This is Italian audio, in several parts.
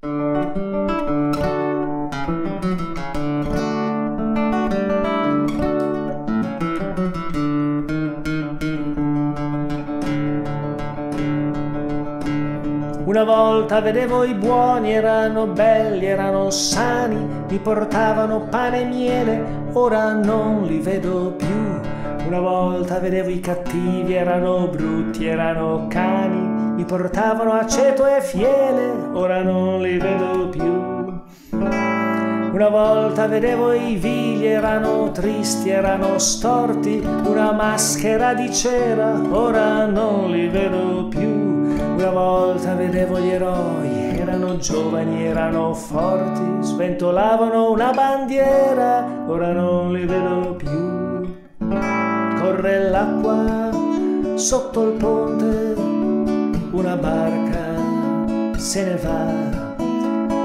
Una volta vedevo i buoni, erano belli, erano sani, mi portavano pane e miele, ora non li vedo più. Una volta vedevo i cattivi, erano brutti, erano cani, mi portavano aceto e fiele, ora non li vedo più. Una volta vedevo i vili, erano tristi, erano storti, una maschera di cera, ora non li vedo più. Una volta vedevo gli eroi, erano giovani, erano forti, sventolavano una bandiera, ora non li vedo più. Corre l'acqua sotto il ponte, una barca se ne va,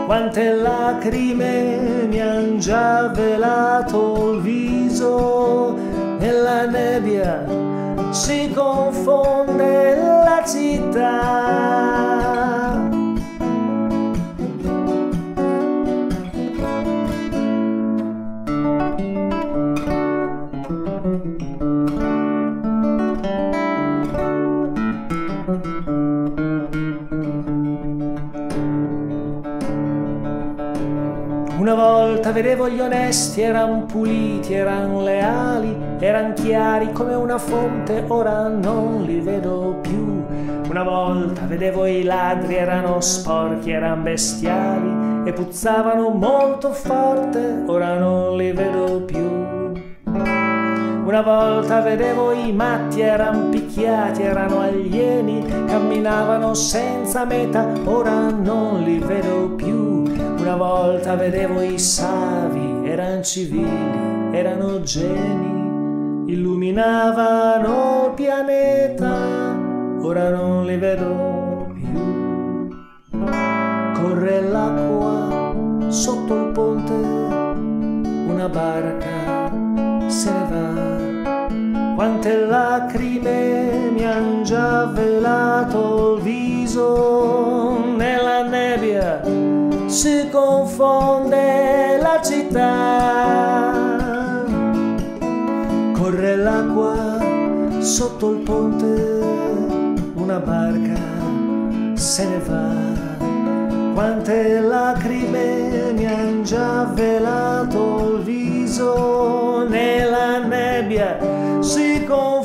quante lacrime mi han già velato il viso, nella nebbia si confonde la città. Una volta vedevo gli onesti, eran puliti, eran leali, eran chiari come una fonte, ora non li vedo più. Una volta vedevo i ladri, erano sporchi, eran bestiali e puzzavano molto forte, ora non li vedo più. Una volta vedevo i matti, eran picchiati, erano alieni, camminavano senza meta, ora non li vedo più. Una volta vedevo i savi, eran civili, erano geni, illuminavano il pianeta, ora non li vedo più. Corre l'acqua sotto il ponte, una barca se ne va. Quante lacrime mi han già velato il viso, nella nebbia si confonde la città. Corre l'acqua sotto il ponte, una barca se ne va. Quante lacrime mi han già velato il viso, nella nebbia si confonde.